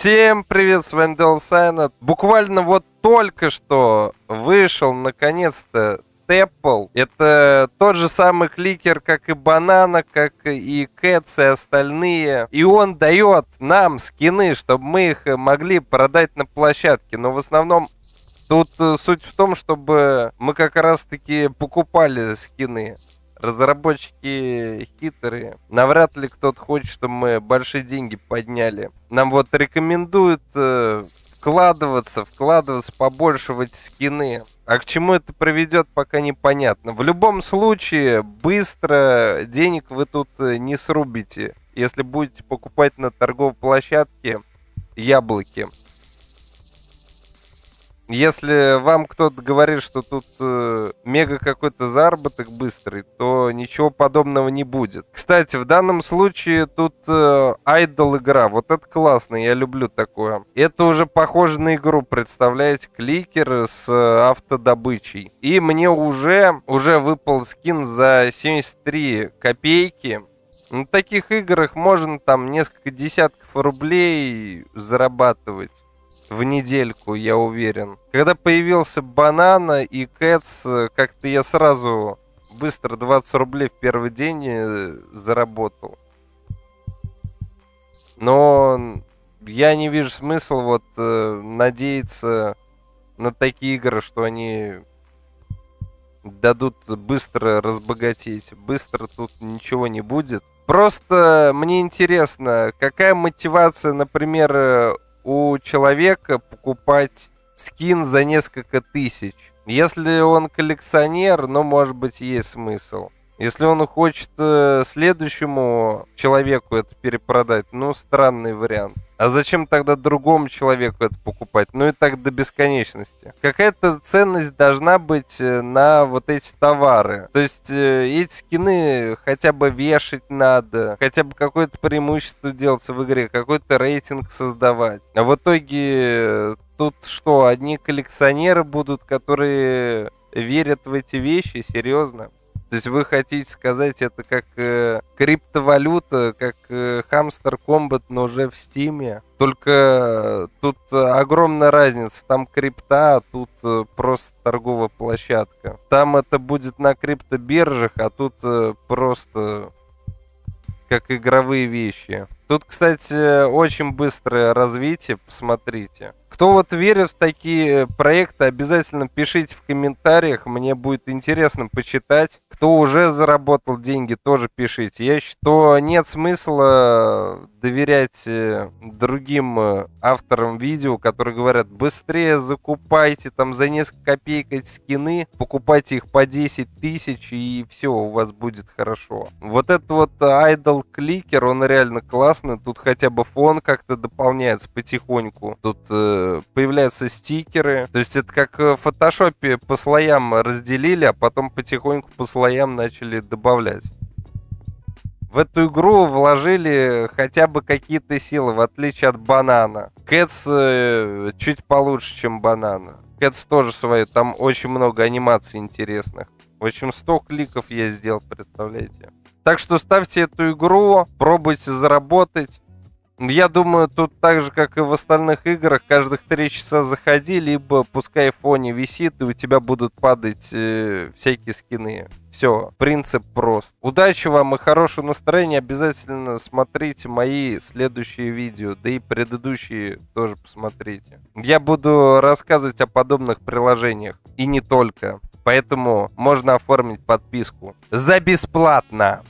Всем привет, с вами Дэл Сайна. Буквально вот только что вышел, наконец-то, Tapple. Это тот же самый кликер, как и Banana, как и Cats и остальные. И он дает нам скины, чтобы мы их могли продать на площадке. Но в основном тут суть в том, чтобы мы как раз-таки покупали скины. Разработчики хитрые. Навряд ли кто-то хочет, чтобы мы большие деньги подняли. Нам вот рекомендуют вкладываться побольше в эти скины. А к чему это приведет, пока непонятно. В любом случае, быстро денег вы тут не срубите, если будете покупать на торговой площадке яблоки. Если вам кто-то говорит, что тут мега какой-то заработок быстрый, то ничего подобного не будет. Кстати, в данном случае тут Idol игра. Вот это классно, я люблю такое. Это уже похоже на игру, представляете? Кликер с автодобычей. И мне уже выпал скин за 73 копейки. На таких играх можно там несколько десятков рублей зарабатывать. В недельку, я уверен. Когда появился Banana и Cats, как-то я сразу быстро 20 рублей в первый день заработал. Но я не вижу смысла вот надеяться на такие игры, что они дадут быстро разбогатеть. Быстро тут ничего не будет. Просто мне интересно, какая мотивация, например, у человека покупать скин за несколько тысяч. Если он коллекционер, ну, может быть, есть смысл. Если он хочет следующему человеку это перепродать, ну, странный вариант. А зачем тогда другому человеку это покупать? Ну, и так до бесконечности. Какая-то ценность должна быть на вот эти товары. То есть эти скины хотя бы вешать надо, хотя бы какое-то преимущество делаться в игре, какой-то рейтинг создавать. А в итоге тут что, одни коллекционеры будут, которые верят в эти вещи? Серьезно? То есть вы хотите сказать, это как криптовалюта, как Hamster Combat, но уже в Steam. Только тут огромная разница. Там крипта, а тут просто торговая площадка. Там это будет на криптобиржах, а тут просто как игровые вещи. Тут, кстати, очень быстрое развитие, посмотрите. Кто вот верит в такие проекты, обязательно пишите в комментариях, мне будет интересно почитать. Кто уже заработал деньги, тоже пишите. Я считаю, что нет смысла доверять другим авторам видео, которые говорят, быстрее закупайте там за несколько копеек эти скины, покупайте их по 10 тысяч и все, у вас будет хорошо. Вот этот вот Idol кликер, он реально классный. Тут хотя бы фон как-то дополняется потихоньку. Тут появляются стикеры. То есть это как в Photoshop по слоям разделили, а потом потихоньку по слоям начали добавлять. В эту игру вложили хотя бы какие-то силы, в отличие от Banana. Cats чуть получше, чем Banana. Cats тоже свое, там очень много анимаций интересных. В общем, 100 кликов я сделал, представляете? Так что ставьте эту игру, пробуйте заработать. Я думаю, тут так же, как и в остальных играх, каждых 3 часа заходи, либо пускай в фоне висит, и у тебя будут падать всякие скины. Все, принцип прост. Удачи вам и хорошего настроения. Обязательно смотрите мои следующие видео, да и предыдущие тоже посмотрите. Я буду рассказывать о подобных приложениях, и не только. Поэтому можно оформить подписку за бесплатно.